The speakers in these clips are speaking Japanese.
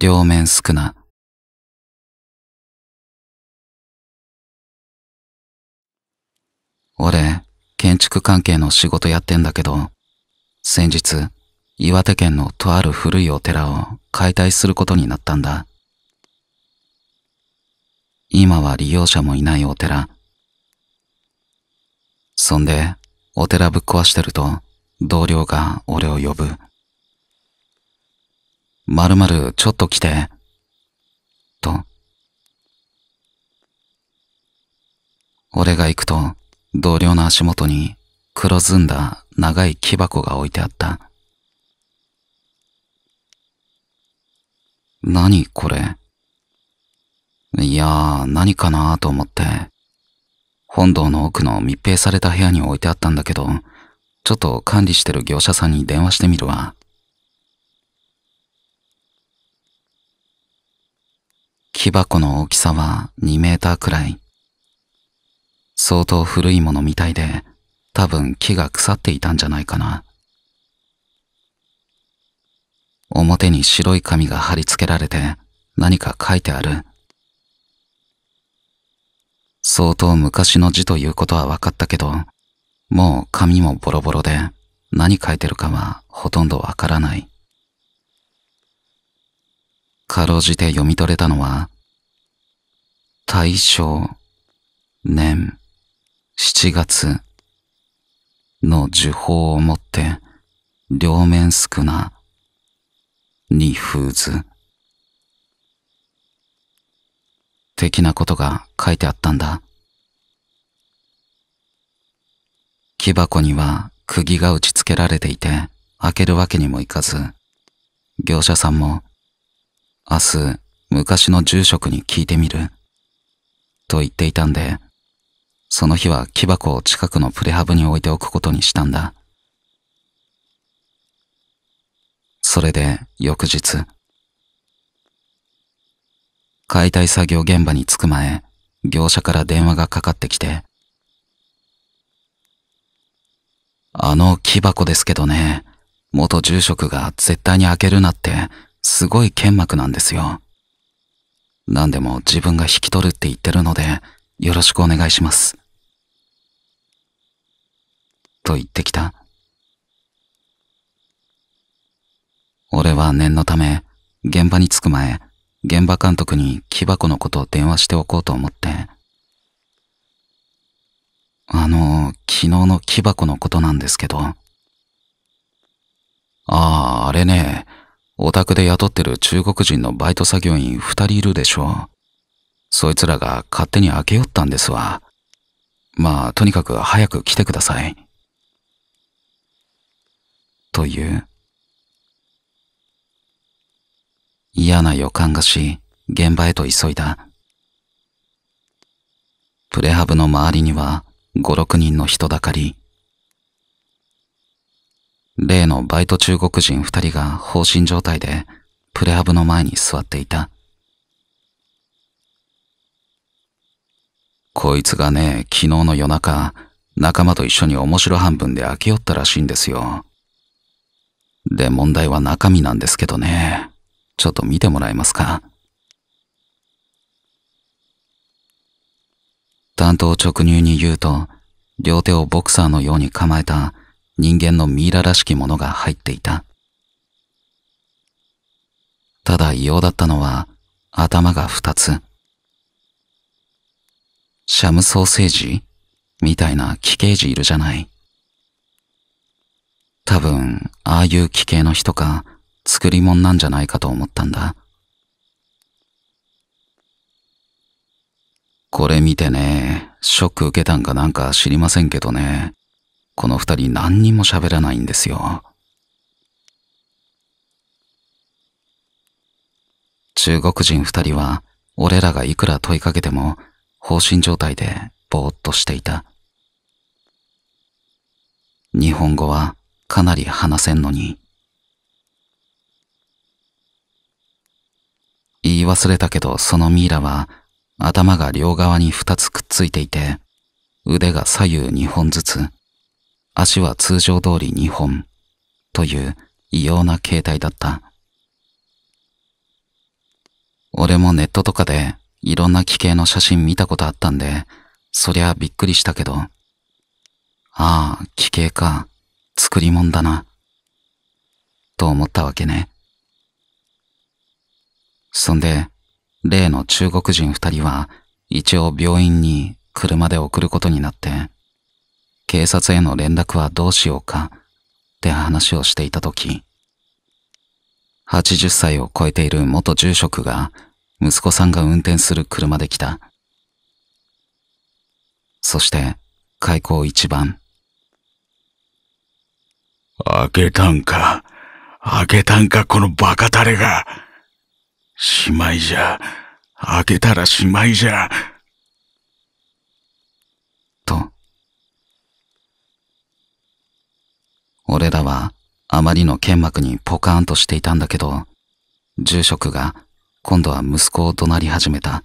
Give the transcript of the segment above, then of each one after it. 両面宿儺。俺、建築関係の仕事やってんだけど、先日、岩手県のとある古いお寺を解体することになったんだ。今は利用者もいないお寺。そんで、お寺ぶっ壊してると、同僚が俺を呼ぶ。〇〇ちょっと来て、と。俺が行くと、同僚の足元に黒ずんだ長い木箱が置いてあった。何これ？いやー何かなーと思って、本堂の奥の密閉された部屋に置いてあったんだけど、ちょっと管理してる業者さんに電話してみるわ。木箱の大きさは2メーターくらい。相当古いものみたいで、多分木が腐っていたんじゃないかな。表に白い紙が貼り付けられて何か書いてある。相当昔の字ということは分かったけど、もう紙もボロボロで何書いてるかはほとんどわからない。かろうじて読み取れたのは、大正年7月の呪法をもって、両面宿儺に封ず。的なことが書いてあったんだ。木箱には釘が打ち付けられていて、開けるわけにもいかず、業者さんも、明日、昔の住職に聞いてみる、と言っていたんで、その日は木箱を近くのプレハブに置いておくことにしたんだ。それで翌日、解体作業現場に着く前、業者から電話がかかってきて、あの木箱ですけどね、元住職が絶対に開けるなって、すごい剣幕なんですよ。何でも自分が引き取るって言ってるので、よろしくお願いします。と言ってきた。俺は念のため、現場に着く前、現場監督に木箱のことを電話しておこうと思って。昨日の木箱のことなんですけど。あれね、お宅で雇ってる中国人のバイト作業員2人いるでしょう。そいつらが勝手に開けよったんですわ。まあ、とにかく早く来てください。という。嫌な予感がし、現場へと急いだ。プレハブの周りには5、6人の人だかり。例のバイト中国人2人が放心状態でプレハブの前に座っていた。こいつがね、昨日の夜中、仲間と一緒に面白半分で開けよったらしいんですよ。で、問題は中身なんですけどね。ちょっと見てもらえますか。単刀直入に言うと、両手をボクサーのように構えた人間のミイラらしきものが入っていた。ただ異様だったのは、頭が2つ。シャムソーセージみたいな奇形児いるじゃない。多分、ああいう奇形の人か、作り物なんじゃないかと思ったんだ。これ見てね、ショック受けたんかなんか知りませんけどね、この2人何にも喋らないんですよ。中国人2人は、俺らがいくら問いかけても、放心状態でぼーっとしていた。日本語はかなり話せんのに、言い忘れたけど、そのミイラは頭が両側に2つくっついていて、腕が左右2本ずつ、足は通常通り2本という異様な形態だった。俺もネットとかでいろんな奇形の写真見たことあったんで、そりゃびっくりしたけど。ああ、奇形か。作り物だな。と思ったわけね。そんで、例の中国人2人は一応病院に車で送ることになって、警察への連絡はどうしようかって話をしていたとき、80歳を超えている元住職が息子さんが運転する車で来た。そして、開口一番。開けたんかこのバカタレが。しまいじゃ。開けたらしまいじゃ。と。俺らはあまりの剣幕にポカーンとしていたんだけど、住職が今度は息子を怒鳴り始めた。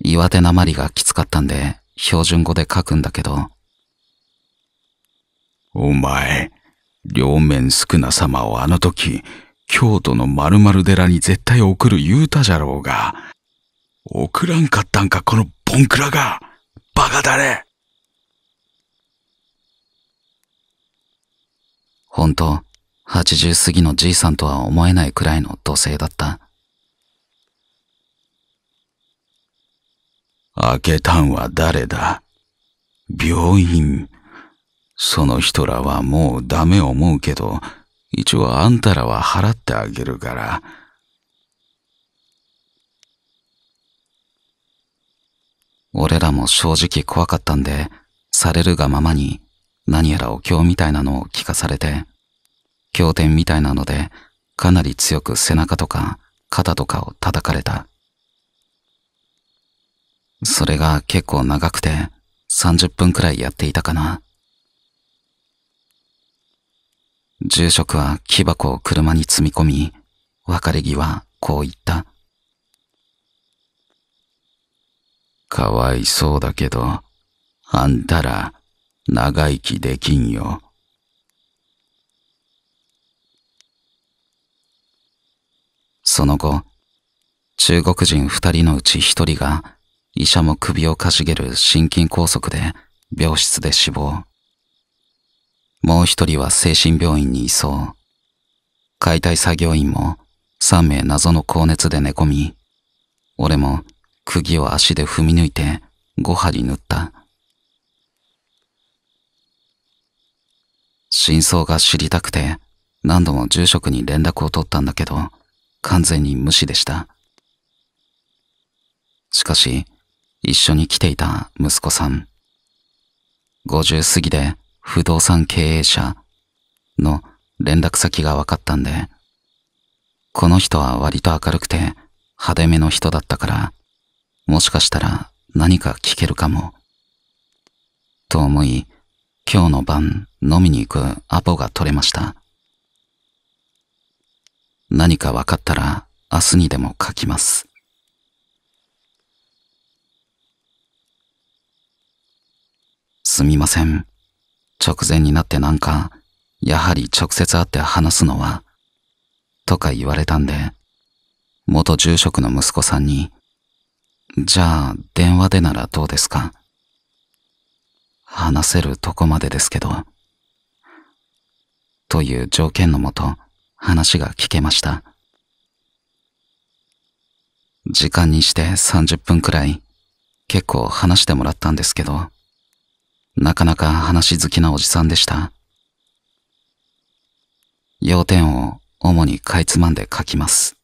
岩手なまりがきつかったんで標準語で書くんだけど、お前、両面宿儺様をあの時、京都の〇〇寺に絶対送る言うたじゃろうが、送らんかったんかこのボンクラが、バカだれ。ほんと、80過ぎのじいさんとは思えないくらいの怒声だった。開けたんは誰だ？病院。その人らはもうダメ思うけど、一応あんたらは払ってあげるから。俺らも正直怖かったんで、されるがままに何やらお経みたいなのを聞かされて、経典みたいなのでかなり強く背中とか肩とかを叩かれた。それが結構長くて30分くらいやっていたかな。住職は木箱を車に積み込み、別れ際こう言った。かわいそうだけど、あんたら長生きできんよ。その後、中国人2人のうち1人が医者も首をかしげる心筋梗塞で病室で死亡。もう1人は精神病院に移送。解体作業員も3名謎の高熱で寝込み、俺も釘を足で踏み抜いて5針縫った。真相が知りたくて何度も住職に連絡を取ったんだけど、完全に無視でした。しかし、一緒に来ていた息子さん。50過ぎで、不動産経営者の連絡先が分かったんで、この人は割と明るくて派手めの人だったから、もしかしたら何か聞けるかも。と思い、今日の晩飲みに行くアポが取れました。何か分かったら明日にでも書きます。すみません。直前になってなんか、やはり直接会って話すのは、とか言われたんで、元住職の息子さんに、じゃあ電話でならどうですか？話せるとこまでですけど、という条件のもと話が聞けました。時間にして30分くらい、結構話してもらったんですけど、なかなか話好きなおじさんでした。要点を主にかいつまんで書きます。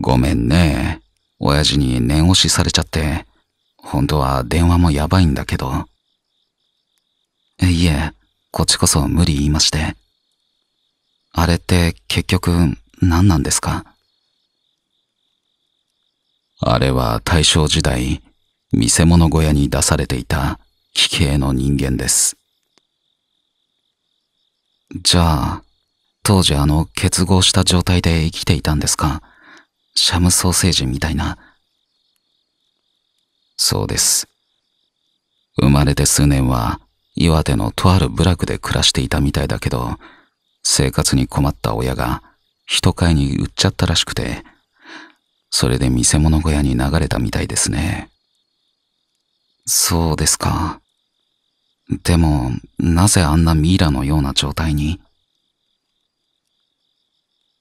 ごめんね。親父に念押しされちゃって、本当は電話もやばいんだけど。いえ、こっちこそ無理言いまして。あれって結局何なんですか？あれは大正時代、見せ物小屋に出されていた奇形の人間です。じゃあ、当時あの結合した状態で生きていたんですか？シャムソーセージみたいな。そうです。生まれて数年は岩手のとある部落で暮らしていたみたいだけど、生活に困った親が人買いに売っちゃったらしくて、それで見せ物小屋に流れたみたいですね。そうですか。でも、なぜあんなミイラのような状態に？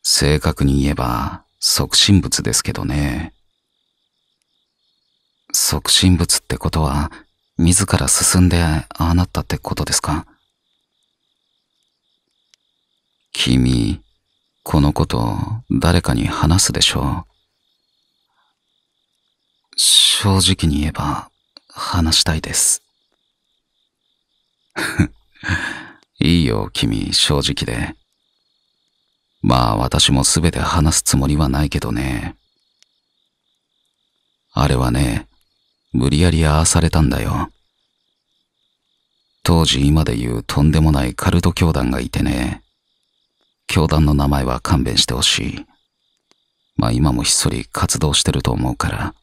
正確に言えば、即身仏ですけどね。即身仏ってことは、自ら進んでああなったってことですか？君、このこと誰かに話すでしょう？正直に言えば、話したいです。いいよ、君、正直で。まあ、私もすべて話すつもりはないけどね。あれはね、無理やりああされたんだよ。当時今で言うとんでもないカルト教団がいてね。教団の名前は勘弁してほしい。まあ今もひっそり活動してると思うから。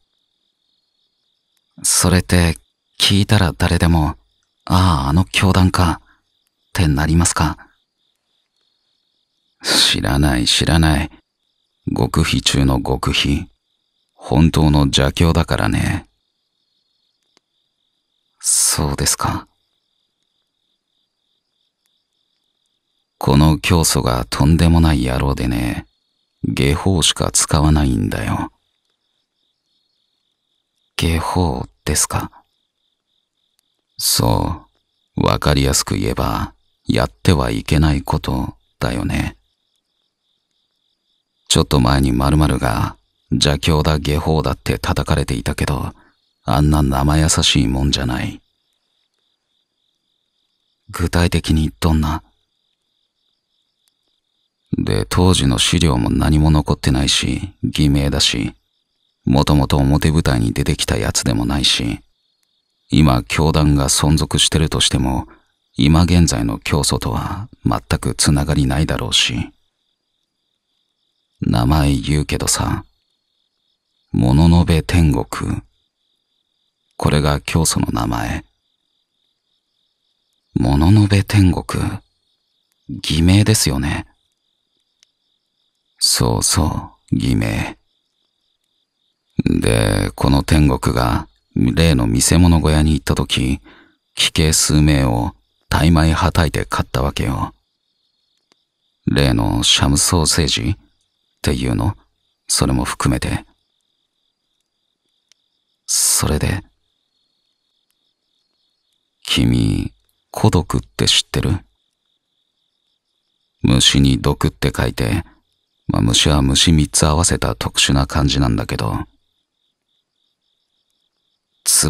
それって聞いたら誰でも、ああ、あの教団か、ってなりますか？知らない知らない。極秘中の極秘。本当の邪教だからね。そうですか。この教祖がとんでもない野郎でね、下法しか使わないんだよ。下法ですか？そう、わかりやすく言えば、やってはいけないことだよね。ちょっと前に〇〇が、邪教だ下法だって叩かれていたけど、あんな生優しいもんじゃない。具体的にどんな？で、当時の資料も何も残ってないし、偽名だし、もともと表舞台に出てきたやつでもないし、今教団が存続してるとしても、今現在の教祖とは全くつながりないだろうし。名前言うけどさ、もののべ天国。これが教祖の名前。もののべ天国。偽名ですよね。そうそう、偽名。で、この天国が、例の見せ物小屋に行った時、奇形数名を大枚はたいて買ったわけよ。例のシャムソーセージっていうの、それも含めて。それで、君、孤独って知ってる？虫に毒って書いて、まあ、虫は虫三つ合わせた特殊な感じなんだけど、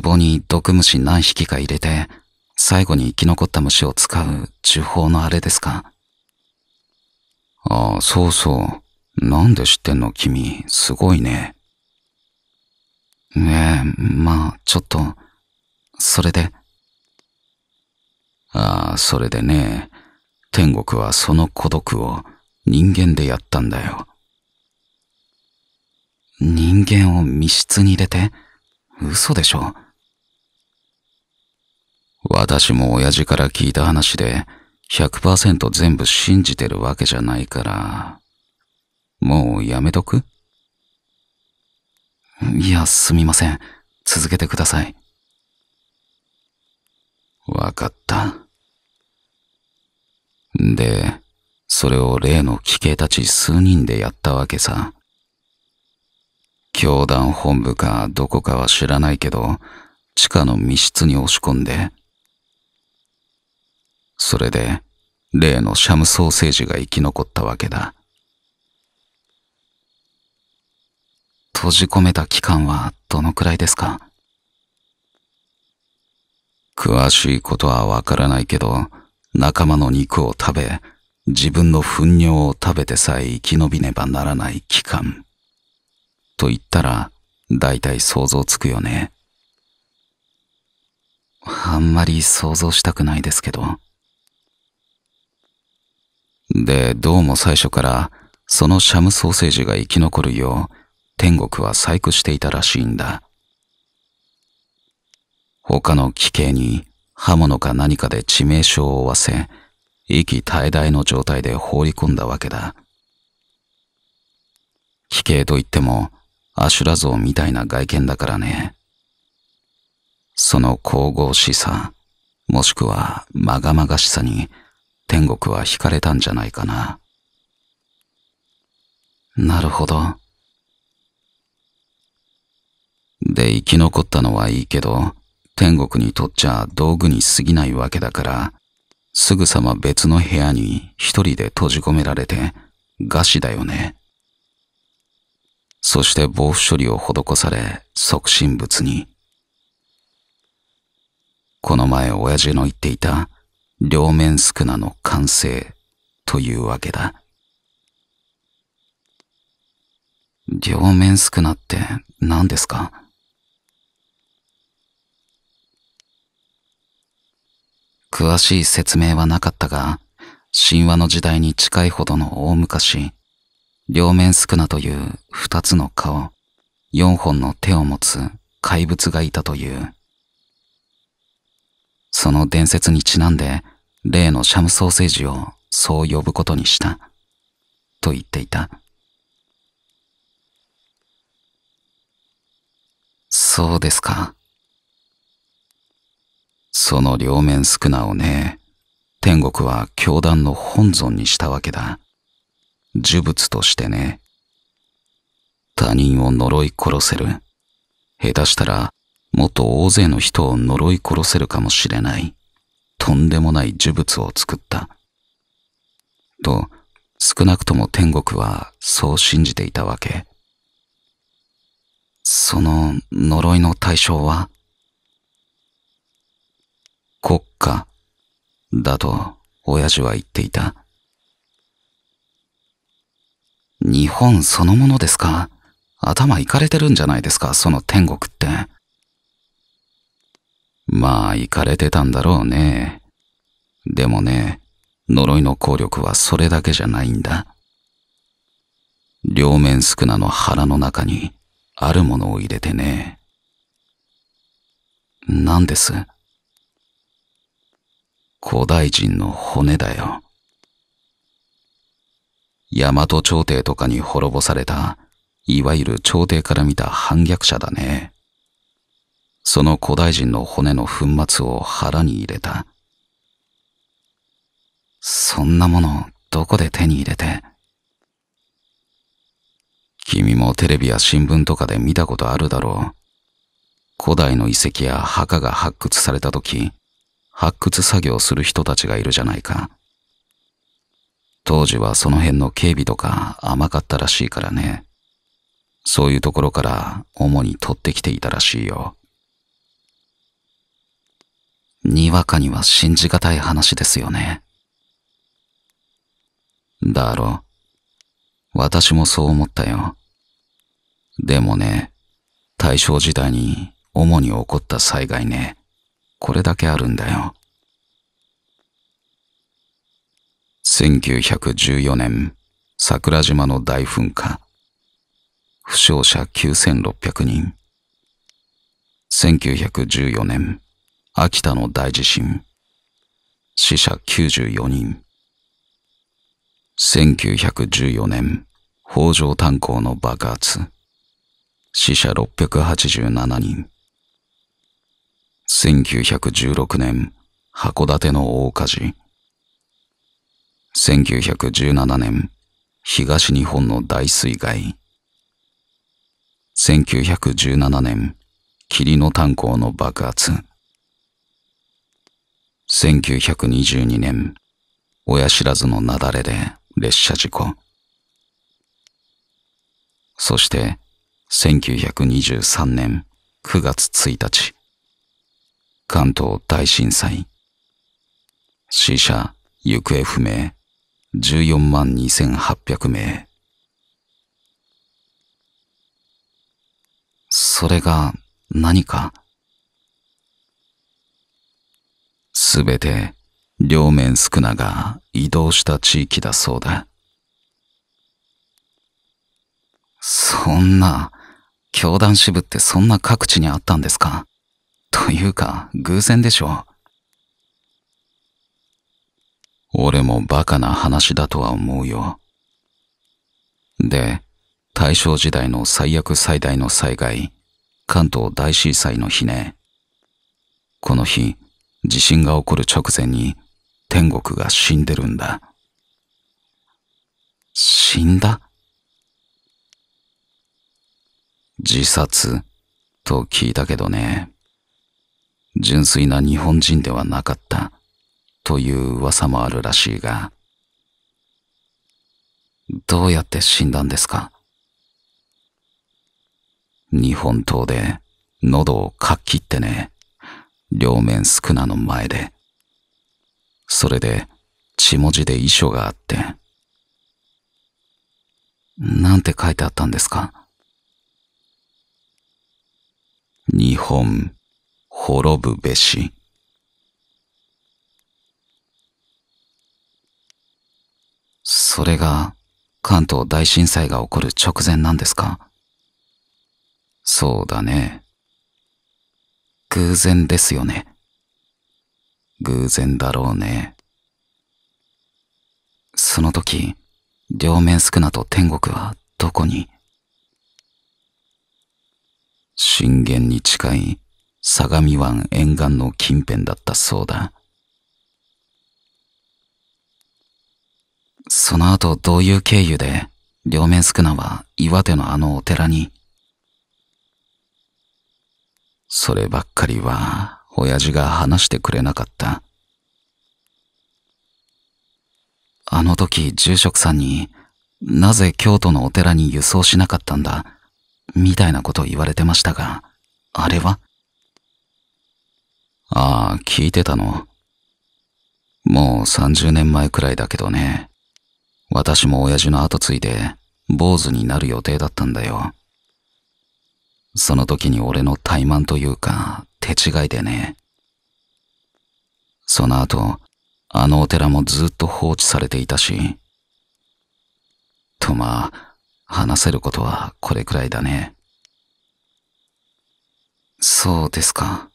壺に毒虫何匹か入れて、最後に生き残った虫を使う呪法のあれですか？ああ、そうそう。なんで知ってんの君、すごいね。ねえ、まあ、ちょっと、それで。ああ、それでね、天国はその孤独を、人間でやったんだよ。人間を密室に入れて？嘘でしょ。私も親父から聞いた話で 100% 全部信じてるわけじゃないから、もうやめとく？いや、すみません。続けてください。わかった。で、それを例の奇形たち数人でやったわけさ。教団本部かどこかは知らないけど、地下の密室に押し込んで。それで、例のシャムソーセージが生き残ったわけだ。閉じ込めた期間はどのくらいですか？詳しいことはわからないけど、仲間の肉を食べ、自分の糞尿を食べてさえ生き延びねばならない期間。と言ったら、だいたい想像つくよね。あんまり想像したくないですけど。で、どうも最初から、そのシャムソーセージが生き残るよう、天国は細工していたらしいんだ。他の奇形に、刃物か何かで致命傷を負わせ、息絶え絶えの状態で放り込んだわけだ。奇形といっても阿修羅像みたいな外見だからね。その神々しさ、もしくはまがまがしさに天国は惹かれたんじゃないかな。なるほど。で、生き残ったのはいいけど、天国にとっちゃ道具に過ぎないわけだから、すぐさま別の部屋に一人で閉じ込められて、餓死だよね。そして防腐処理を施され、即身仏に。この前親父の言っていた、両面宿儺の完成というわけだ。両面宿儺って何ですか？詳しい説明はなかったが、神話の時代に近いほどの大昔、両面宿儺という二つの顔、四本の手を持つ怪物がいたという。その伝説にちなんで、例のシャムソーセージをそう呼ぶことにした、と言っていた。そうですか。その両面宿儺をね、天国は教団の本尊にしたわけだ。呪物としてね。他人を呪い殺せる。下手したら、もっと大勢の人を呪い殺せるかもしれない。とんでもない呪物を作った。と、少なくとも天国はそう信じていたわけ。その呪いの対象は国家だと親父は言っていた。日本そのものですか？頭いかれてるんじゃないですか、その天国って。まあ、いかれてたんだろうね。でもね、呪いの効力はそれだけじゃないんだ。両面宿儺の腹の中に、あるものを入れてね。何です？古代人の骨だよ。大和朝廷とかに滅ぼされた、いわゆる朝廷から見た反逆者だね。その古代人の骨の粉末を腹に入れた。そんなもの、どこで手に入れて？君もテレビや新聞とかで見たことあるだろう。古代の遺跡や墓が発掘された時、発掘作業する人たちがいるじゃないか。当時はその辺の警備とか甘かったらしいからね。そういうところから主に取ってきていたらしいよ。にわかには信じがたい話ですよね。だろう。私もそう思ったよ。でもね、大正時代に主に起こった災害ね、これだけあるんだよ。1914年、桜島の大噴火。負傷者9600人。1914年、秋田の大地震。死者94人。1914年、北条炭鉱の爆発。死者687人。1916年、函館の大火事。1917年、東日本の大水害。1917年、霧の炭鉱の爆発。1922年、親知らずの雪崩で、列車事故。そして、1923年9月1日、関東大震災。死者、行方不明、142800名。それが何か？すべて、両面宿儺が移動した地域だそうだ。そんな、教団支部ってそんな各地にあったんですか？というか、偶然でしょう。俺もバカな話だとは思うよ。で、大正時代の最悪最大の災害、関東大震災の日ね。この日、地震が起こる直前に天国が死んでるんだ。死んだ？自殺と聞いたけどね。純粋な日本人ではなかったという噂もあるらしいが。どうやって死んだんですか？日本刀で喉をかっきってね、両面宿儺の前で。それで血文字で遺書があって。なんて書いてあったんですか？日本滅ぶべし。それが関東大震災が起こる直前なんですか？そうだね。偶然ですよね。偶然だろうね。その時、両面宿儺と天国はどこに？震源に近い相模湾沿岸の近辺だったそうだ。その後どういう経由で両面宿儺は岩手のあのお寺に？そればっかりは親父が話してくれなかった。あの時住職さんになぜ京都のお寺に輸送しなかったんだみたいなことを言われてましたが、あれは？ああ、聞いてたの。もう30年前くらいだけどね。私も親父の後継いで坊主になる予定だったんだよ。その時に俺の怠慢というか、手違いでね。その後、あのお寺もずっと放置されていたし。とまあ、話せることはこれくらいだね。そうですか。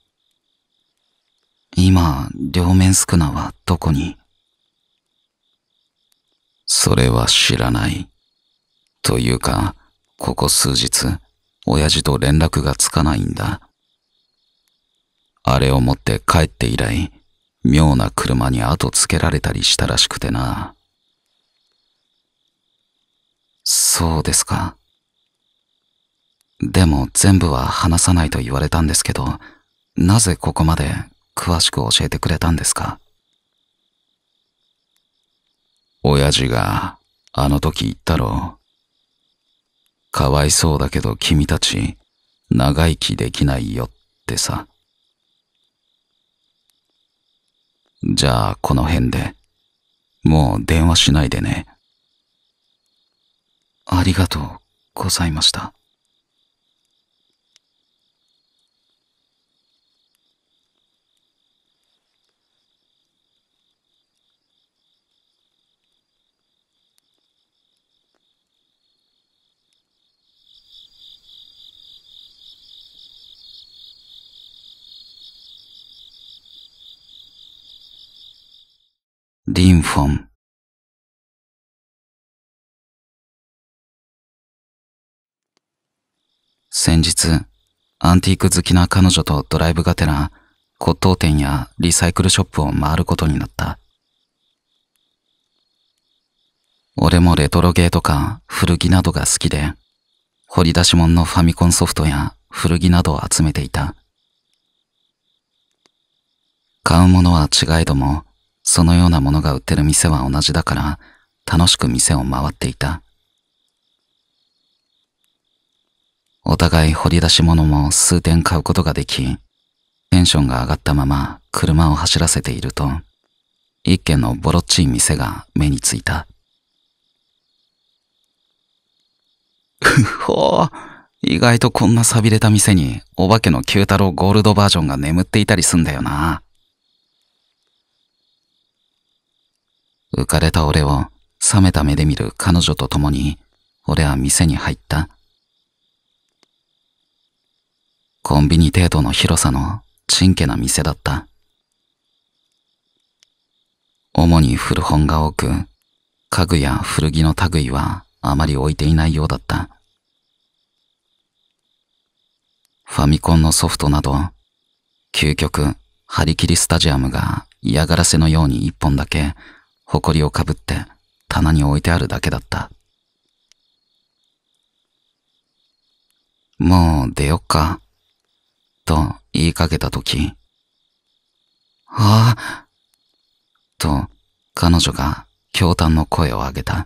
今、両面宿儺はどこに？それは知らない。というか、ここ数日、親父と連絡がつかないんだ。あれを持って帰って以来、妙な車に後つけられたりしたらしくてな。そうですか。でも全部は話さないと言われたんですけど、なぜここまで詳しく教えてくれたんですか？親父があの時言ったろう。かわいそうだけど君たち長生きできないよってさ。じゃあこの辺で、もう電話しないでね。ありがとうございました。リンフォン。先日、アンティーク好きな彼女とドライブがてら、骨董店やリサイクルショップを回ることになった。俺もレトロゲーとか古着などが好きで、掘り出し物のファミコンソフトや古着などを集めていた。買うものは違えども、そのようなものが売ってる店は同じだから、楽しく店を回っていた。お互い掘り出し物も数点買うことができ、テンションが上がったまま車を走らせていると、一軒のボロっちい店が目についた。ふっほー、意外とこんな寂れた店にお化けの九太郎ゴールドバージョンが眠っていたりすんだよな。浮かれた俺を冷めた目で見る彼女と共に、俺は店に入った。コンビニ程度の広さのちんけな店だった。主に古本が多く、家具や古着の類はあまり置いていないようだった。ファミコンのソフトなど、究極、張り切りスタジアムが嫌がらせのように一本だけ、埃をかぶって棚に置いてあるだけだった。もう出よっか、と言いかけたとき、ああ、と彼女が驚嘆の声を上げた。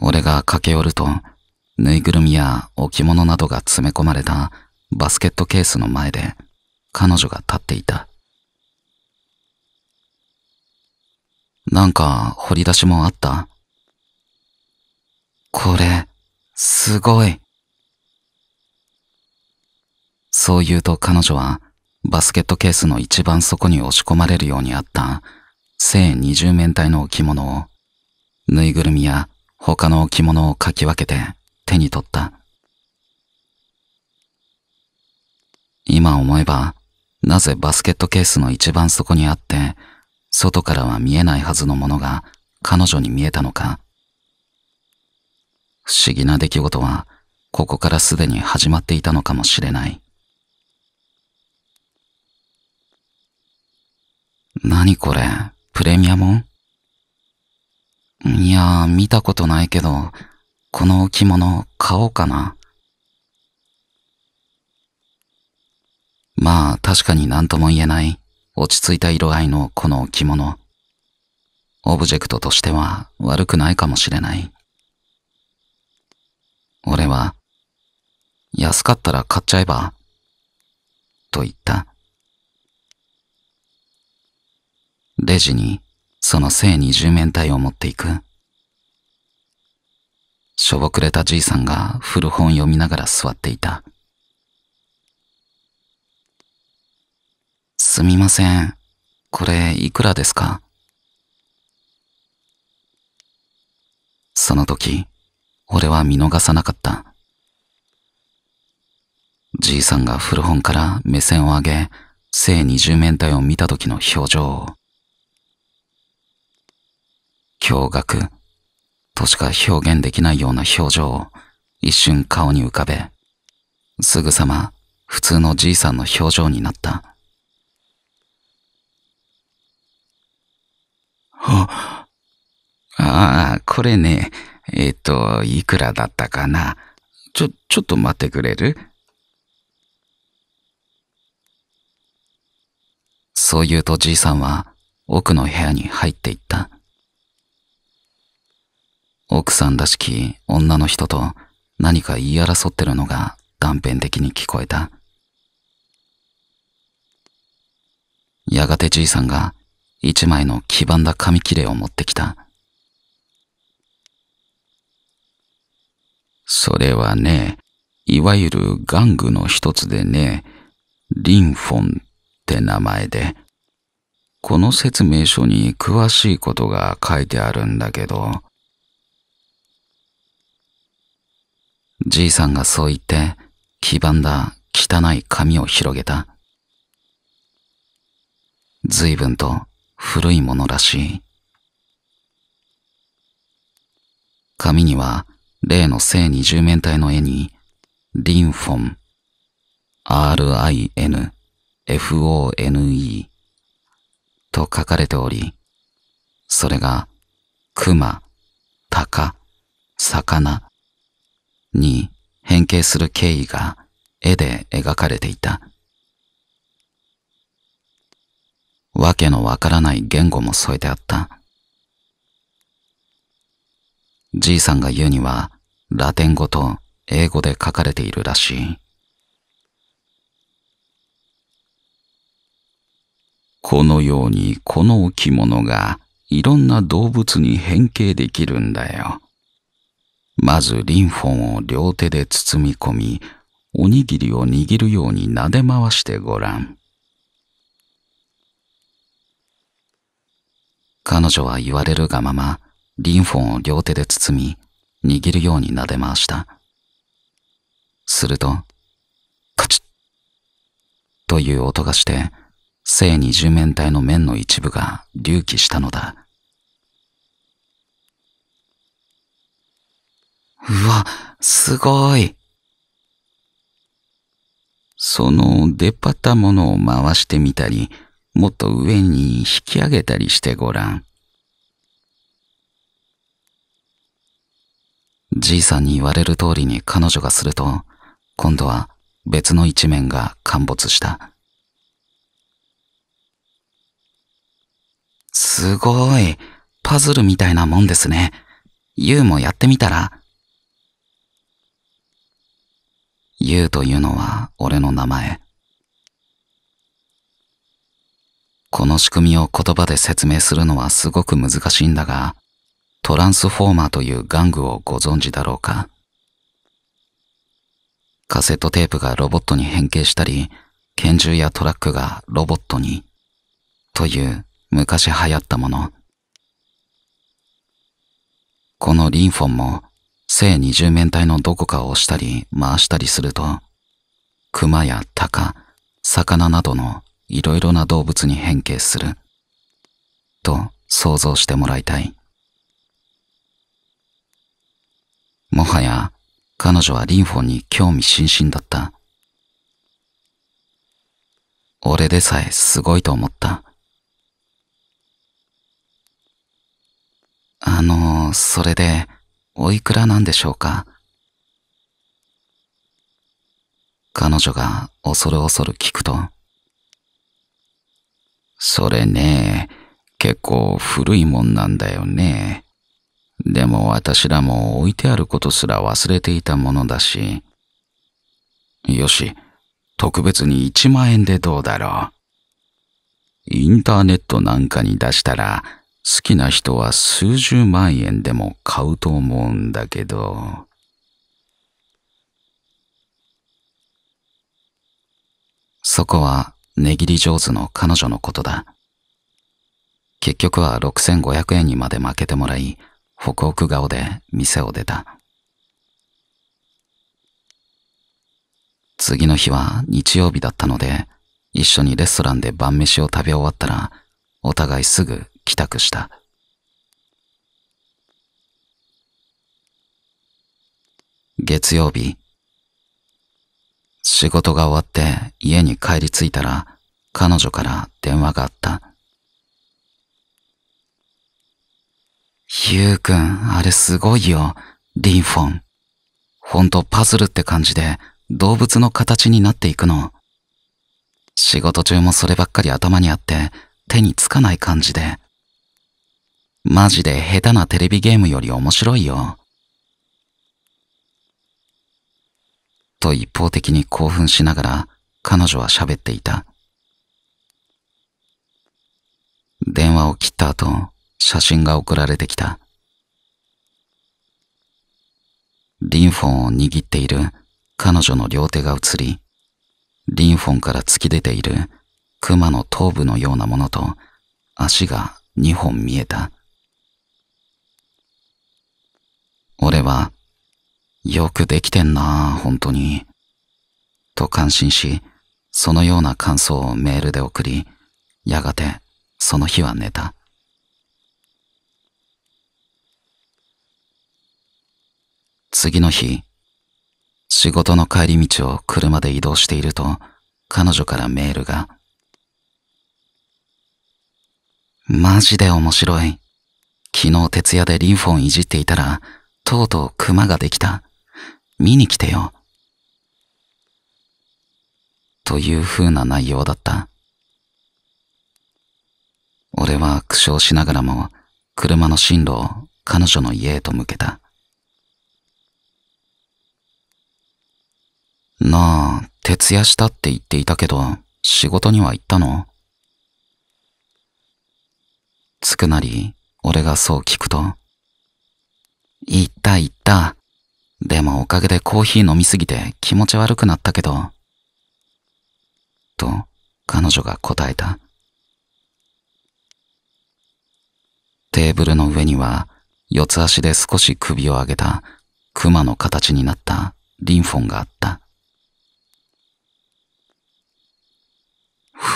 俺が駆け寄ると、ぬいぐるみや置物などが詰め込まれたバスケットケースの前で彼女が立っていた。なんか掘り出しもあった。これ、すごい。そう言うと彼女はバスケットケースの一番底に押し込まれるようにあった正二十面体の置物を、ぬいぐるみや他の置物をかき分けて手に取った。今思えば、なぜバスケットケースの一番底にあって、外からは見えないはずのものが彼女に見えたのか。不思議な出来事は、ここからすでに始まっていたのかもしれない。何これ、プレミアモン？いや、見たことないけど、この置物買おうかな。まあ確かに何とも言えない落ち着いた色合いのこの置物。オブジェクトとしては悪くないかもしれない。俺は、安かったら買っちゃえば、と言った。レジにその正二十面体を持っていく。しょぼくれたじいさんが古本読みながら座っていた。すみません。これいくらですか？その時、俺は見逃さなかった。じいさんが古本から目線を上げ、正二十面体を見た時の表情を。驚愕。としか表現できないような表情を一瞬顔に浮かべ、すぐさま普通のじいさんの表情になった。ああ、これね、いくらだったかな。ちょっと待ってくれる？そう言うとじいさんは奥の部屋に入っていった。奥さんらしき女の人と何か言い争ってるのが断片的に聞こえた。やがてじいさんが一枚の黄ばんだ紙切れを持ってきた。それはね、いわゆる玩具の一つでね、リンフォンって名前で、この説明書に詳しいことが書いてあるんだけど、じいさんがそう言って、黄ばんだ汚い紙を広げた。随分と古いものらしい。紙には、例の正二十面体の絵に、リンフォン、RINFONE と書かれており、それが、熊、鷹、魚、に変形する経緯が絵で描かれていた。わけのわからない言語も添えてあった。じいさんが言うにはラテン語と英語で書かれているらしい。このようにこの置物がいろんな動物に変形できるんだよ。まずリンフォンを両手で包み込み、おにぎりを握るように撫で回してごらん。彼女は言われるがまま、リンフォンを両手で包み、握るように撫で回した。すると、カチッという音がして、正二十面体の面の一部が隆起したのだ。うわ、すごい。その出っ張ったものを回してみたり、もっと上に引き上げたりしてごらん。じいさんに言われる通りに彼女がすると、今度は別の一面が陥没した。すごい。パズルみたいなもんですね。ユウもやってみたら？ユウというのは俺の名前。この仕組みを言葉で説明するのはすごく難しいんだが、トランスフォーマーという玩具をご存知だろうか。カセットテープがロボットに変形したり、拳銃やトラックがロボットに、という昔流行ったもの。このリンフォンも正二十面体のどこかを押したり回したりすると、熊や鷹、魚などのいろいろな動物に変形する、と想像してもらいたい。もはや彼女はリンフォンに興味津々だった。俺でさえすごいと思った。それでおいくらなんでしょうか。彼女が恐る恐る聞くと、それね、結構古いもんなんだよね。でも私らも置いてあることすら忘れていたものだし。よし、特別に1万円でどうだろう。インターネットなんかに出したら好きな人は数十万円でも買うと思うんだけど。そこは値切り上手の彼女のことだ。結局は6500円にまで負けてもらい、ホクホク顔で店を出た。次の日は日曜日だったので、一緒にレストランで晩飯を食べ終わったら、お互いすぐ帰宅した。月曜日、仕事が終わって家に帰り着いたら、彼女から電話があった。ゆうくん、あれすごいよ、リンフォン。ほんとパズルって感じで動物の形になっていくの。仕事中もそればっかり頭にあって手につかない感じで。マジで下手なテレビゲームより面白いよ。と一方的に興奮しながら彼女は喋っていた。電話を切った後、写真が送られてきた。リンフォンを握っている彼女の両手が写り、リンフォンから突き出ている熊の頭部のようなものと足が2本見えた。俺は、よくできてんなあ、本当に。と感心し、そのような感想をメールで送り、やがてその日は寝た。次の日、仕事の帰り道を車で移動していると、彼女からメールが。マジで面白い。昨日徹夜でリンフォンいじっていたら、とうとうクマができた。見に来てよ。という風な内容だった。俺は苦笑しながらも、車の進路を彼女の家へと向けた。なあ、徹夜したって言っていたけど、仕事には行ったの？つくなり、俺がそう聞くと、行った行った。でもおかげでコーヒー飲みすぎて気持ち悪くなったけど。と、彼女が答えた。テーブルの上には、四つ足で少し首を上げた、熊の形になったリンフォンがあった。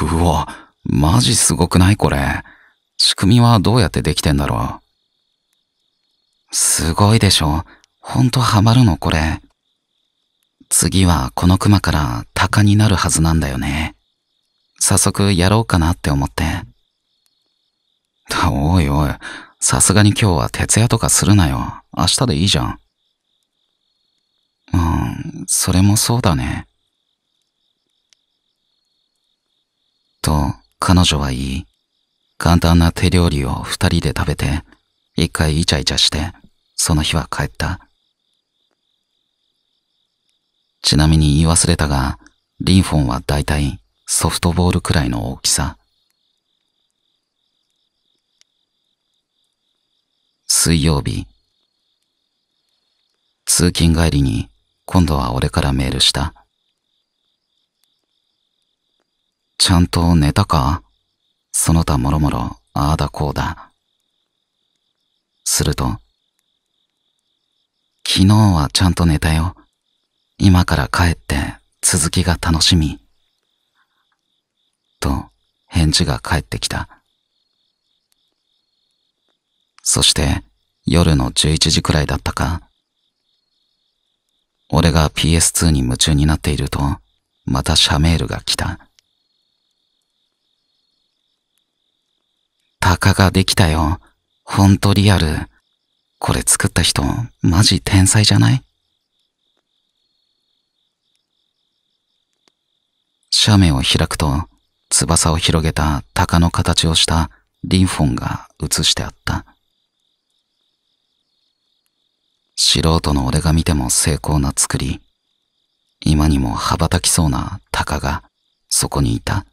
うわ、マジすごくないこれ。仕組みはどうやってできてんだろう。すごいでしょ。ほんとハマるのこれ。次はこのクマからタカになるはずなんだよね。早速やろうかなって思って。おいおい、さすがに今日は徹夜とかするなよ。明日でいいじゃん。うん、それもそうだね。と、彼女は言い、簡単な手料理を二人で食べて、一回イチャイチャして、その日は帰った。ちなみに言い忘れたが、リンフォンはだいたいソフトボールくらいの大きさ。水曜日。通勤帰りに、今度は俺からメールした。ちゃんと寝たか？その他もろもろ、ああだこうだ。すると、昨日はちゃんと寝たよ。今から帰って続きが楽しみ。と、返事が返ってきた。そして、夜の11時くらいだったか。俺が PS2 に夢中になっていると、また社メールが来た。タカができたよ。ほんとリアル。これ作った人、マジ天才じゃない？写メを開くと、翼を広げたタカの形をしたリンフォンが写してあった。素人の俺が見ても精巧な作り。今にも羽ばたきそうなタカがそこにいた。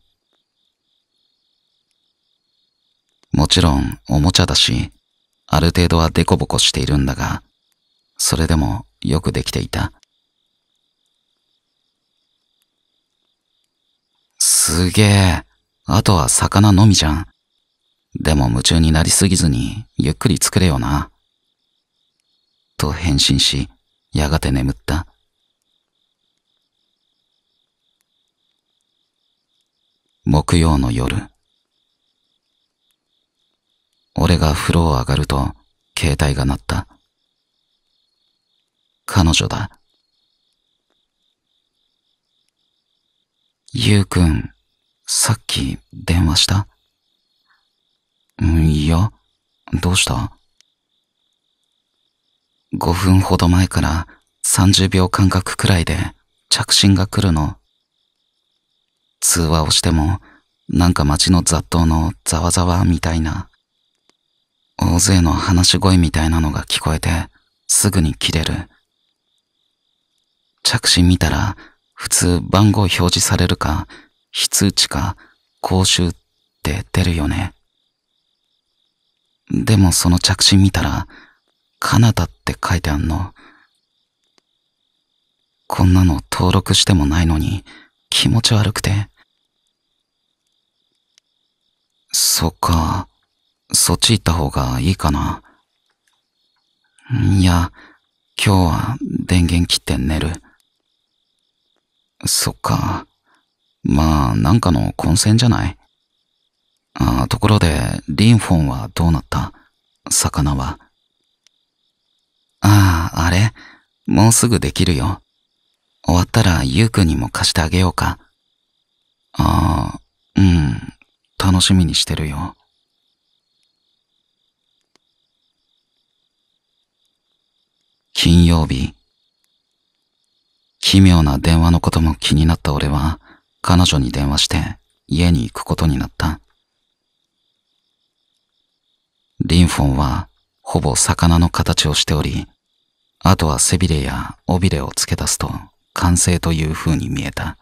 もちろんおもちゃだし、ある程度はデコボコしているんだが、それでもよくできていた。すげえ。あとは魚のみじゃん。でも夢中になりすぎずにゆっくり作れよな。と返信し、やがて眠った。木曜の夜。俺が風呂を上がると、携帯が鳴った。彼女だ。ゆうくん、さっき電話した？いや、どうした？5分ほど前から30秒間隔くらいで着信が来るの。通話をしてもなんか街の雑踏のざわざわみたいな。大勢の話し声みたいなのが聞こえてすぐに切れる。着信見たら普通番号表示されるか非通知か公衆って出るよね。でもその着信見たらかなたって書いてあんの。こんなの登録してもないのに気持ち悪くて。そっか、そっち行った方がいいかな。いや、今日は電源切って寝る。そっか、まあなんかの混戦じゃない？あ、ところでリンフォンはどうなった？魚は。ああ、あれ、もうすぐできるよ。終わったらゆうくんにも貸してあげようか。ああ、うん、楽しみにしてるよ。金曜日。奇妙な電話のことも気になった俺は、彼女に電話して家に行くことになった。リンフォンは、ほぼ魚の形をしており、あとは背びれや尾びれを付け足すと完成という風に見えた。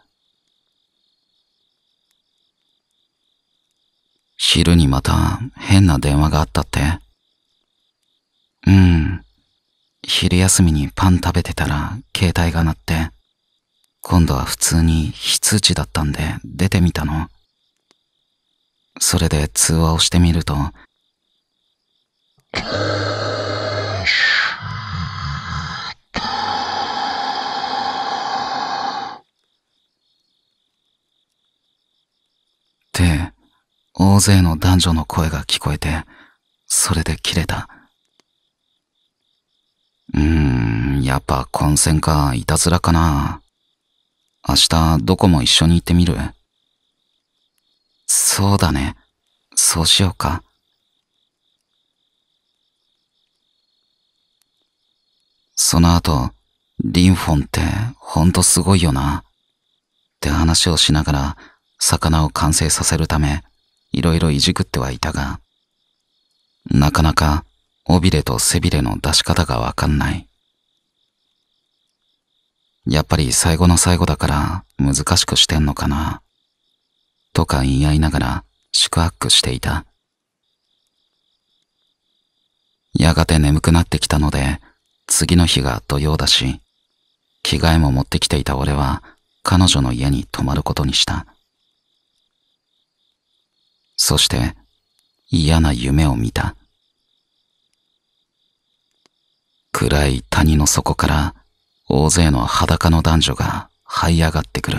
昼にまた変な電話があったって。うん。昼休みにパン食べてたら携帯が鳴って、今度は普通に非通知だったんで出てみたの。それで通話をしてみると、って大勢の男女の声が聞こえて、それで切れた。やっぱ混戦か、いたずらかな。明日どこも一緒に行ってみる？そうだね。そうしようか。その後、リンフォンってほんとすごいよな。って話をしながら、魚を完成させるため、いろいろいじくってはいたが、なかなか尾びれと背びれの出し方がわかんない。やっぱり最後の最後だから難しくしてんのかな、とか言い合いながら宿泊していた。やがて眠くなってきたので、次の日が土曜だし、着替えも持ってきていた俺は彼女の家に泊まることにした。そして嫌な夢を見た。暗い谷の底から大勢の裸の男女が這い上がってくる。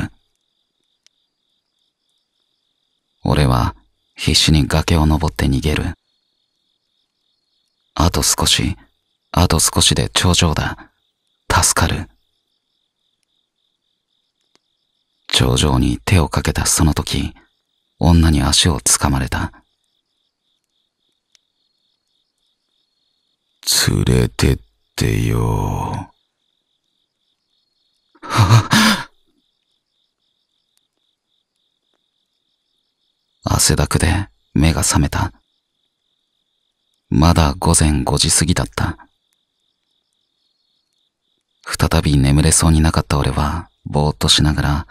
俺は必死に崖を登って逃げる。あと少し、あと少しで頂上だ。助かる。頂上に手をかけたその時、女に足をつかまれた。連れてってよ。汗だくで目が覚めた。まだ午前5時過ぎだった。再び眠れそうになかった俺は、ぼーっとしながら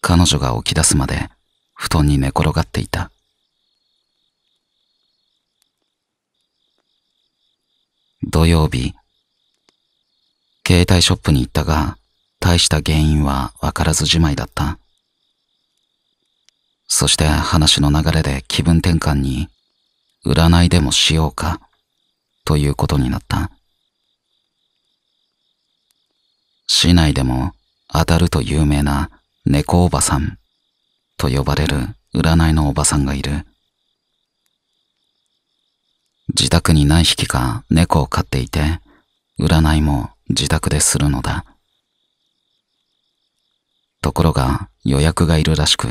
彼女が起き出すまで布団に寝転がっていた。土曜日、携帯ショップに行ったが、大した原因はわからずじまいだった。そして話の流れで気分転換に、占いでもしようか、ということになった。市内でも当たると有名な猫おばさんと呼ばれる占いのおばさんがいる。自宅に何匹か猫を飼っていて、占いも自宅でするのだ。ところが予約がいるらしく、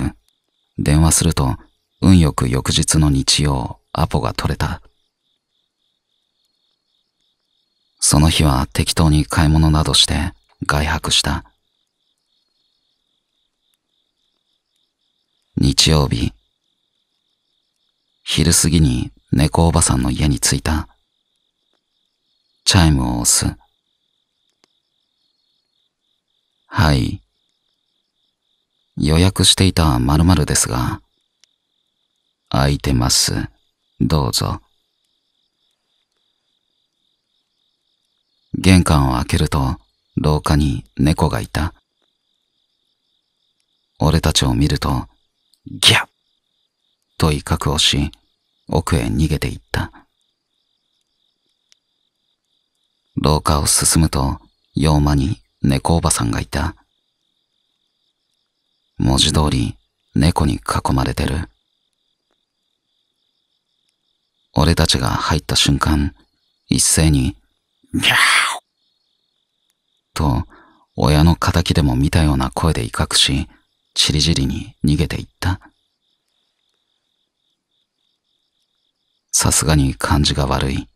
電話すると運よく翌日の日曜、アポが取れた。その日は適当に買い物などして外泊した。日曜日、昼過ぎに猫おばさんの家に着いた。チャイムを押す。はい。予約していた〇〇ですが、空いてます。どうぞ。玄関を開けると、廊下に猫がいた。俺たちを見ると、ギャッと威嚇をし、奥へ逃げていった。廊下を進むと、洋間に猫おばさんがいた。文字通り、猫に囲まれてる。俺たちが入った瞬間、一斉に、ギャーと、親の仇でも見たような声で威嚇し、ちりぢりに逃げていった。さすがに感じが悪い。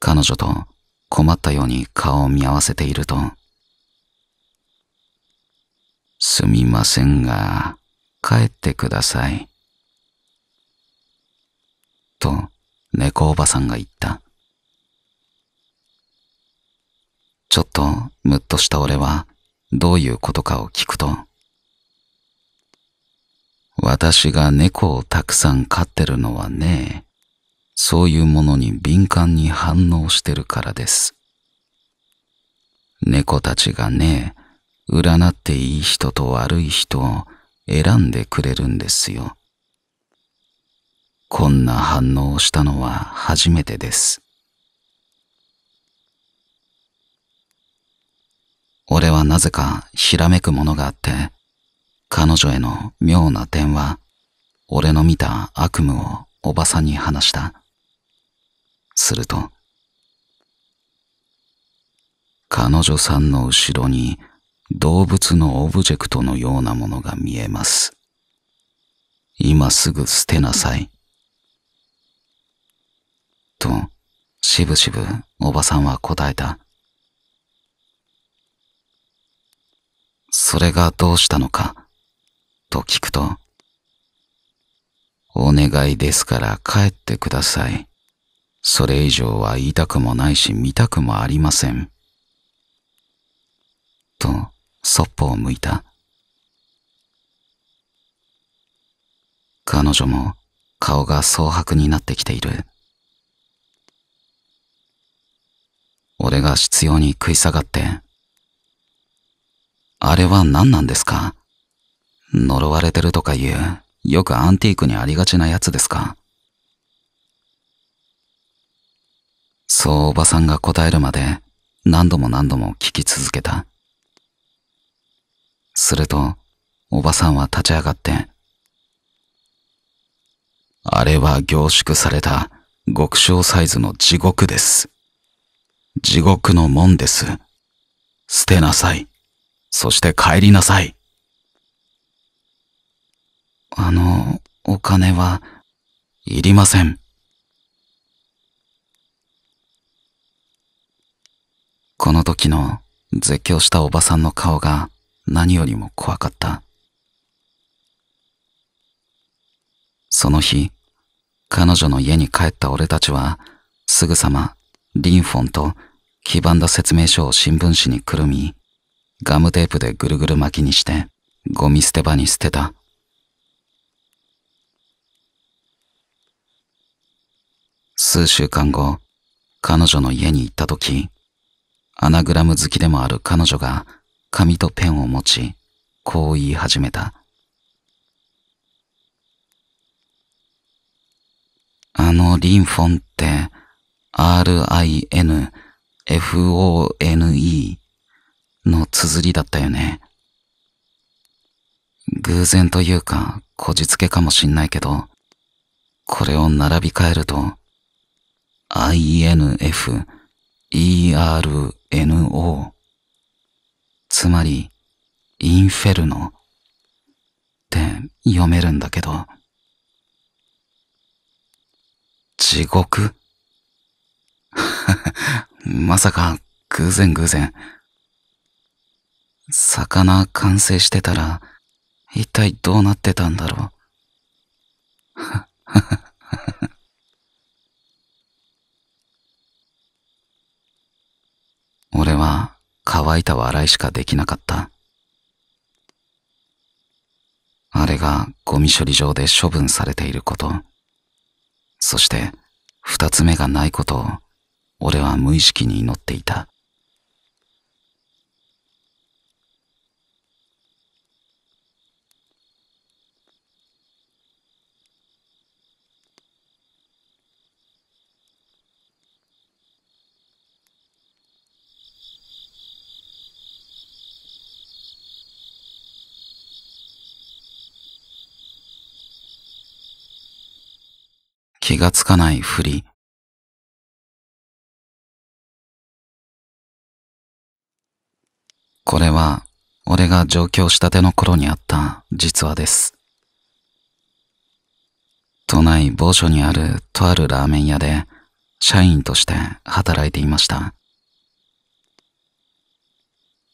彼女と困ったように顔を見合わせていると、すみませんが、帰ってください。と、猫おばさんが言った。ちょっとムッとした俺は、どういうことかを聞くと、私が猫をたくさん飼ってるのはね、そういうものに敏感に反応してるからです。猫たちがね、占っていい人と悪い人を選んでくれるんですよ。こんな反応をしたのは初めてです。俺はなぜかひらめくものがあって、彼女への妙な電話、俺の見た悪夢をおばさんに話した。すると、彼女さんの後ろに動物のオブジェクトのようなものが見えます。今すぐ捨てなさい。と、しぶしぶおばさんは答えた。それがどうしたのかと聞くと、お願いですから帰ってください。それ以上は言いたくもないし見たくもありません。と、そっぽを向いた。彼女も顔が蒼白になってきている。俺が執拗に食い下がって、あれは何なんですか？呪われてるとかいう、よくアンティークにありがちなやつですか？そうおばさんが答えるまで何度も何度も聞き続けた。すると、おばさんは立ち上がって、あれは凝縮された極小サイズの地獄です。地獄の門です。捨てなさい。そして帰りなさい。お金は、いりません。この時の絶叫したおばさんの顔が何よりも怖かった。その日、彼女の家に帰った俺たちは、すぐさまリンフォンと黄ばんだ説明書を新聞紙にくるみ、ガムテープでぐるぐる巻きにして、ゴミ捨て場に捨てた。数週間後、彼女の家に行った時、アナグラム好きでもある彼女が紙とペンを持ち、こう言い始めた。リンフォンって、RINFONE の綴りだったよね。偶然というか、こじつけかもしんないけど、これを並び替えると、INFERNO つまりインフェルノって読めるんだけど、地獄まさか偶然魚完成してたら一体どうなってたんだろう俺は乾いた笑いしかできなかった。あれがゴミ処理場で処分されていること、そして二つ目がないことを俺は無意識に祈っていた。気がつかないふり。これは俺が上京したての頃にあった実話です。都内某所にあるとあるラーメン屋で社員として働いていました。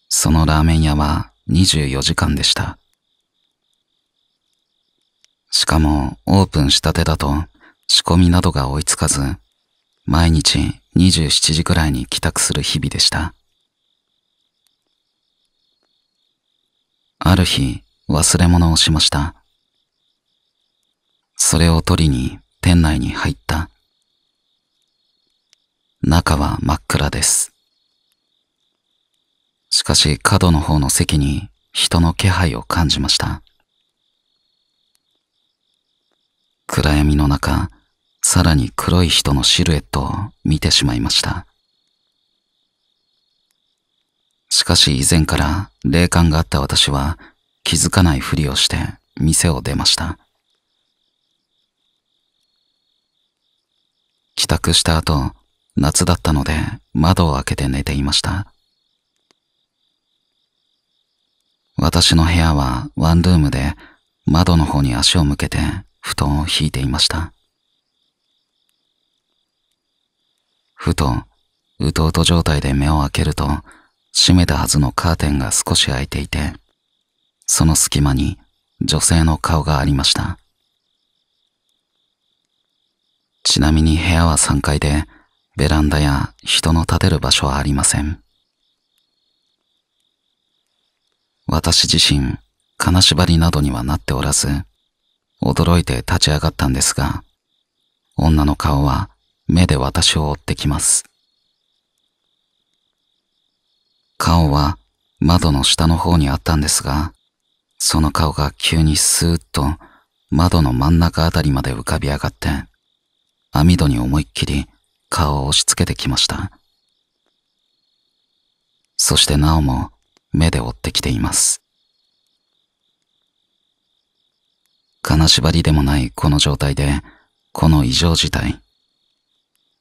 そのラーメン屋は24時間でした。しかもオープンしたてだと仕込みなどが追いつかず、毎日27時くらいに帰宅する日々でした。ある日、忘れ物をしました。それを取りに店内に入った。中は真っ暗です。しかし角の方の席に人の気配を感じました。暗闇の中、さらに黒い人のシルエットを見てしまいました。しかし以前から霊感があった私は気づかないふりをして店を出ました。帰宅した後、夏だったので窓を開けて寝ていました。私の部屋はワンルームで窓の方に足を向けて布団を敷いていました。ふと、うとうと状態で目を開けると、閉めたはずのカーテンが少し開いていて、その隙間に女性の顔がありました。ちなみに部屋は3階で、ベランダや人の立てる場所はありません。私自身、金縛りなどにはなっておらず、驚いて立ち上がったんですが、女の顔は目で私を追ってきます。顔は窓の下の方にあったんですが、その顔が急にスーッと窓の真ん中あたりまで浮かび上がって、網戸に思いっきり顔を押し付けてきました。そしてなおも目で追ってきています。金縛りでもないこの状態で、この異常事態、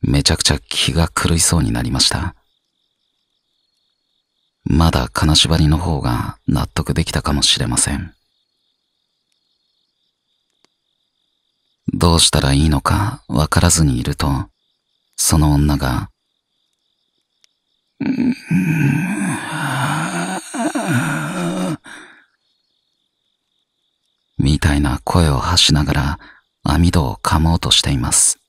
めちゃくちゃ気が狂いそうになりました。まだ金縛りの方が納得できたかもしれません。どうしたらいいのかわからずにいると、その女が、みたいな声を発しながら網戸を噛もうとしています。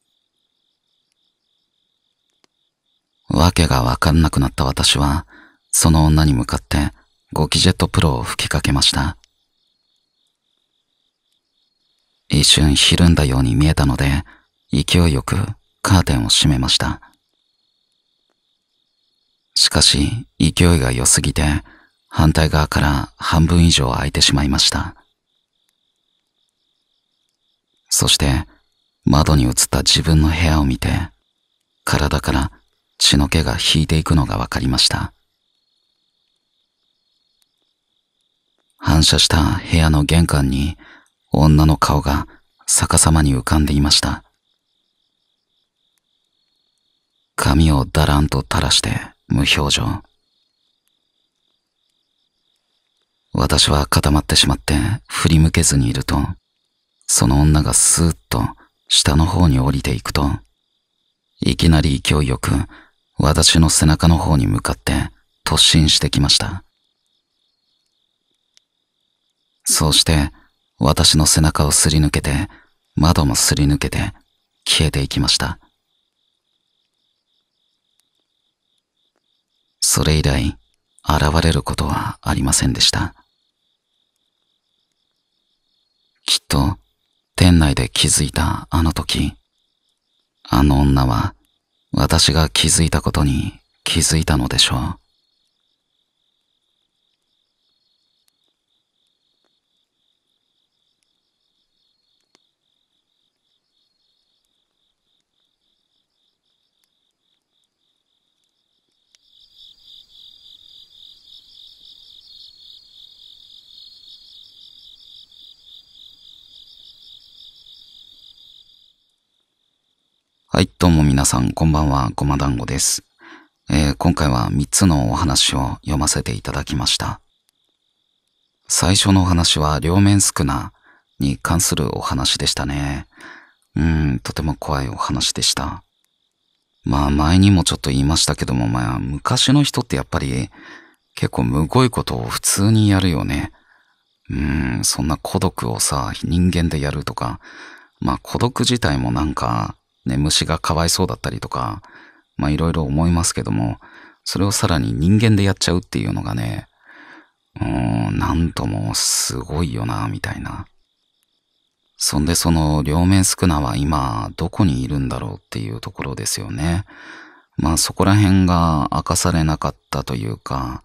わけがわかんなくなった私は、その女に向かってゴキジェットプロを吹きかけました。一瞬ひるんだように見えたので、勢いよくカーテンを閉めました。しかし、勢いが良すぎて、反対側から半分以上開いてしまいました。そして、窓に映った自分の部屋を見て、体から血の気が引いていくのがわかりました。反射した部屋の玄関に、女の顔が逆さまに浮かんでいました。髪をだらんと垂らして無表情。私は固まってしまって振り向けずにいると、その女がスーッと下の方に降りていくと、いきなり勢いよく私の背中の方に向かって突進してきました。そうして、私の背中をすり抜けて、窓もすり抜けて、消えていきました。それ以来、現れることはありませんでした。きっと、店内で気づいたあの時、あの女は、私が気づいたことに気づいたのでしょう。はい、どうも皆さん、こんばんは、ごま団子です。今回は3つのお話を読ませていただきました。最初のお話は、両面宿儺に関するお話でしたね。とても怖いお話でした。まあ、前にもちょっと言いましたけども、まあ、昔の人ってやっぱり、結構むごいことを普通にやるよね。そんな孤独をさ、人間でやるとか、まあ、孤独自体もなんか、ね、虫がかわいそうだったりとか、まあいろいろ思いますけども、それをさらに人間でやっちゃうっていうのがね、なんともすごいよな、みたいな。そんでその両面宿儺は今どこにいるんだろうっていうところですよね。まあそこら辺が明かされなかったというか、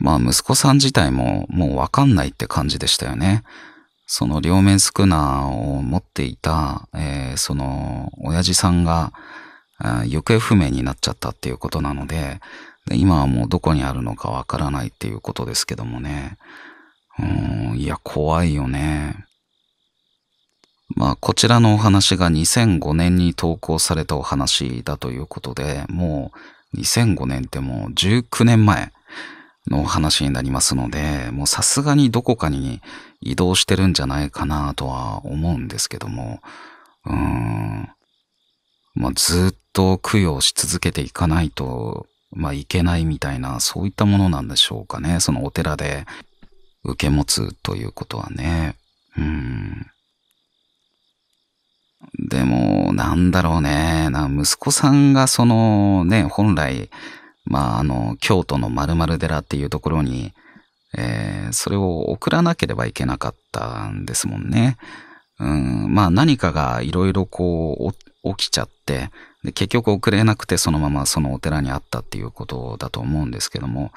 まあ息子さん自体ももうわかんないって感じでしたよね。その両面宿儺を持っていた、その親父さんが行方不明になっちゃったっていうことなので、今はもうどこにあるのかわからないっていうことですけどもね。いや、怖いよね。こちらのお話が2005年に投稿されたお話だということで、もう2005年ってもう19年前のお話になりますので、もうさすがにどこかに移動してるんじゃないかなとは思うんですけども、ずっと供養し続けていかないと、いけないみたいな、そういったものなんでしょうかね。そのお寺で受け持つということはね。でも、なんだろうね。息子さんがそのね、本来、京都の〇〇寺っていうところに、それを送らなければいけなかったんですもんね。何かがいろいろこう、起きちゃって、で結局送れなくてそのままそのお寺にあったっていうことだと思うんですけども、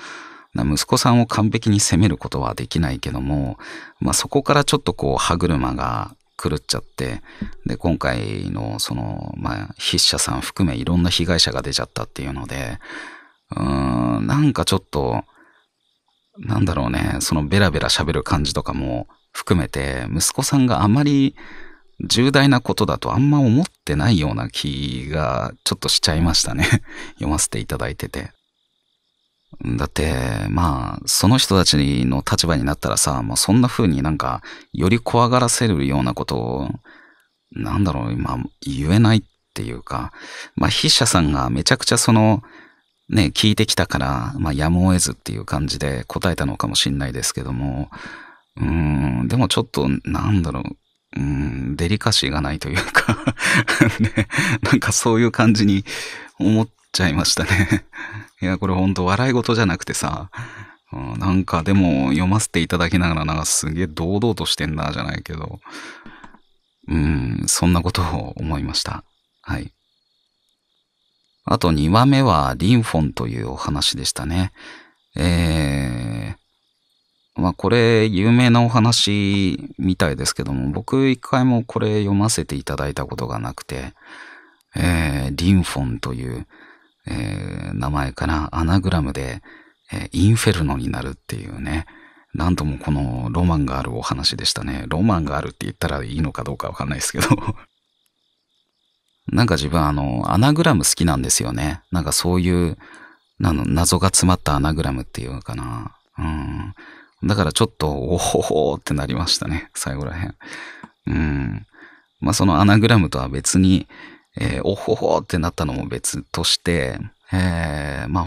息子さんを完璧に責めることはできないけども、そこからちょっとこう、歯車が、狂っちゃって、で、今回のその、筆者さん含めいろんな被害者が出ちゃったっていうので、なんかちょっと、なんだろうね、そのベラベラ喋る感じとかも含めて、息子さんがあまり重大なことだとあんま思ってないような気がちょっとしちゃいましたね。読ませていただいてて。だって、その人たちの立場になったらさ、もうそんな風になんか、より怖がらせるようなことを、言えないっていうか、筆者さんがめちゃくちゃその、ね、聞いてきたから、やむを得ずっていう感じで答えたのかもしれないですけども、でもちょっと、デリカシーがないというか、ね、そういう感じに思って、ちゃいましたね。いや、これほんと笑い事じゃなくてさ、でも読ませていただきながらすげえ堂々としてんなじゃないけど、そんなことを思いました。はい。あと2話目はリンフォンというお話でしたね。これ有名なお話みたいですけども、僕一回もこれ読ませていただいたことがなくて、リンフォンという、名前からアナグラムで、インフェルノになるっていうね、なんともこのロマンがあるお話でしたね。ロマンがあるって言ったらいいのかどうかわかんないですけど自分アナグラム好きなんですよね。そういう謎が詰まったアナグラムっていうのかな。だからちょっとおほほってなりましたね、最後らへん。そのアナグラムとは別におほほってなったのも別として、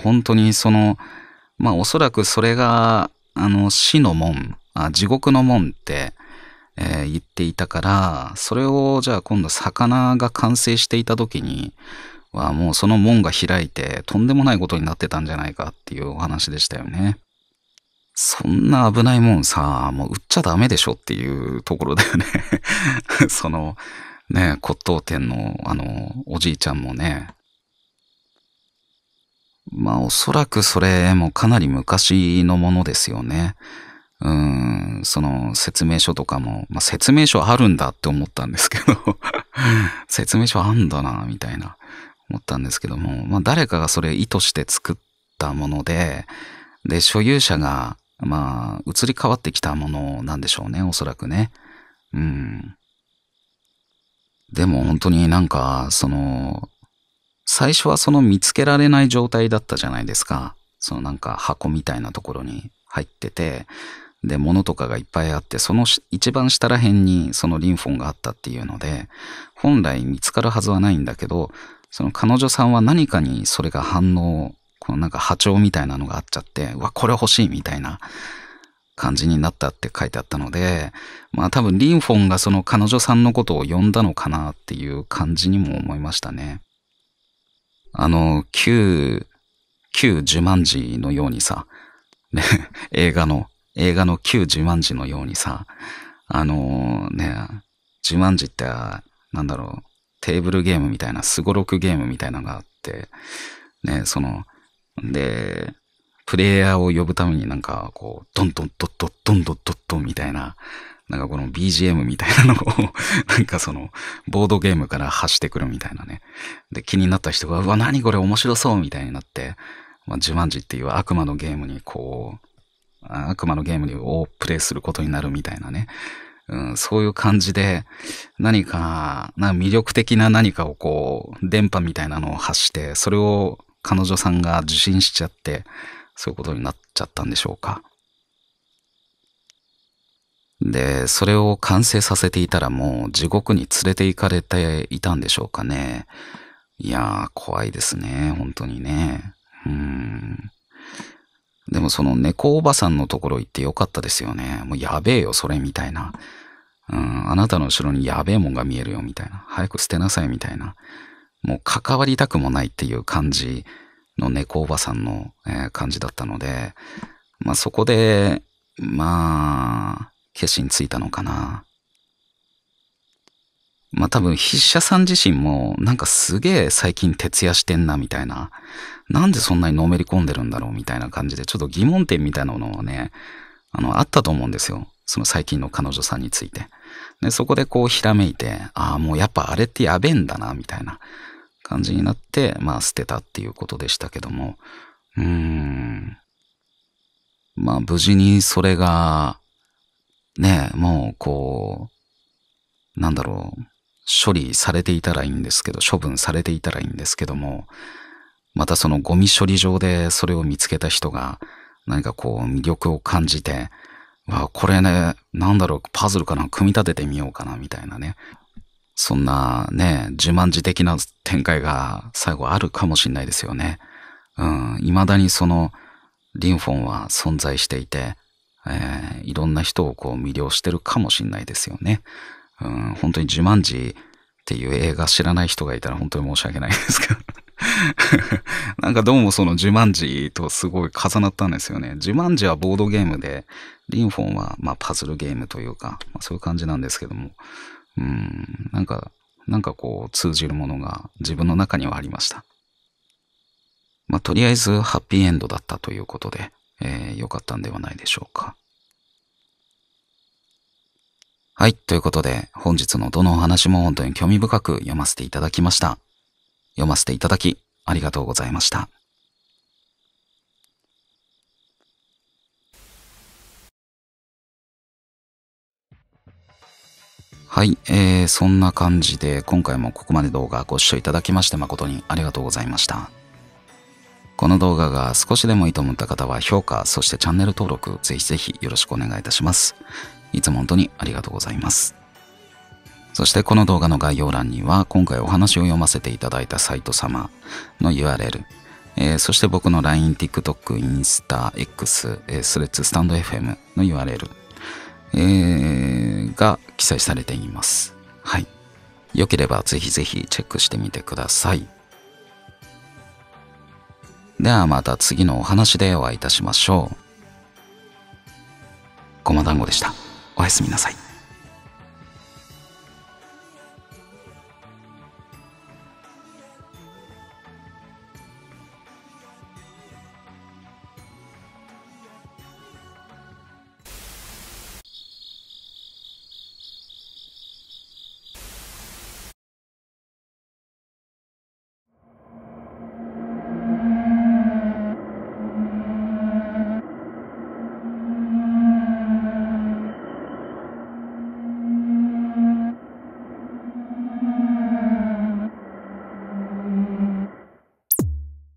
本当にその、おそらくそれが、死の門、地獄の門って、言っていたから、それをじゃあ今度魚が完成していた時にはもうその門が開いてとんでもないことになってたんじゃないかっていうお話でしたよね。そんな危ないもんさ、もう売っちゃダメでしょっていうところだよね。骨董店のおじいちゃんもね。おそらくそれもかなり昔のものですよね。その説明書とかも、説明書あるんだって思ったんですけど、説明書あんだな、みたいな思ったんですけども、誰かがそれ意図して作ったもので、で、所有者が、移り変わってきたものなんでしょうね、おそらくね。でも本当にその、最初はその見つけられない状態だったじゃないですか。その箱みたいなところに入ってて、で、物とかがいっぱいあって、その一番下ら辺にそのリンフォンがあったっていうので、本来見つかるはずはないんだけど、その彼女さんは何かにそれが反応、この波長みたいなのがあっちゃって、うわ、これ欲しいみたいな感じになったって書いてあったので、多分リンフォンがその彼女さんのことを呼んだのかなっていう感じにも思いましたね。旧ジュマンジのようにさ、ね、映画の旧ジュマンジのようにさ、ジュマンジってテーブルゲームみたいな、スゴロクゲームみたいなのがあって、ね、で、プレイヤーを呼ぶためにドンドンドッドッドンドッドッドンみたいな、この BGM みたいなのをそのボードゲームから発してくるみたいなね。で、気になった人が、うわ、何これ面白そうみたいになって、ジュマンジっていう悪魔のゲームにをプレイすることになるみたいなね。そういう感じで何か魅力的な何かをこう電波みたいなのを発して、それを彼女さんが受信しちゃってそういうことになっちゃったんでしょうか。で、それを完成させていたらもう地獄に連れて行かれていたんでしょうかね。いやー、怖いですね。本当にね。でもその猫おばさんのところ行ってよかったですよね。もうやべえよ、それみたいな。あなたの後ろにやべえもんが見えるよみたいな。早く捨てなさいみたいな。もう関わりたくもないっていう感じの猫おばさんの、感じだったので、まあそこで、決心ついたのかな。まあ多分筆者さん自身もなんかすげえ最近徹夜してんなみたいな。なんでそんなにのめり込んでるんだろうみたいな感じで、ちょっと疑問点みたいなのはね、あったと思うんですよ。その最近の彼女さんについて。で、そこでこうひらめいて、ああ、もうやっぱあれってやべえんだな、みたいな感じになって、まあ捨てたっていうことでしたけども。まあ無事にそれが、ねえ、もうこう、処理されていたらいいんですけど、処分されていたらいいんですけども、またそのゴミ処理場でそれを見つけた人が、何かこう魅力を感じて、わあ、これね、パズルかな、組み立ててみようかな、みたいなね。そんなね、自慢自的な展開が最後あるかもしれないですよね。未だにそのリンフォンは存在していて、いろんな人をこう魅了してるかもしれないですよね。本当にジュマンジっていう映画知らない人がいたら本当に申し訳ないですけど。なんかどうもそのジュマンジとすごい重なったんですよね。ジュマンジはボードゲームで、リンフォンはまあパズルゲームというか、まあ、そういう感じなんですけども。なんかこう通じるものが自分の中にはありました。まあとりあえずハッピーエンドだったということで。良かったんではないでしょうか。はい。ということで、本日のどのお話も本当に興味深く読ませていただきました。読ませていただき、ありがとうございました。はい。そんな感じで、今回もここまで動画ご視聴いただきまして誠にありがとうございました。この動画が少しでもいいと思った方は評価、そしてチャンネル登録、ぜひぜひよろしくお願いいたします。いつも本当にありがとうございます。そしてこの動画の概要欄には今回お話を読ませていただいたサイト様の URL、そして僕の LINE、TikTok、インスタ、X、スレッズ、スタンド FM の URL、が記載されています。はい。良ければぜひぜひチェックしてみてください。ではまた次のお話でお会いいたしましょう。ごま団子でした。おやすみなさい。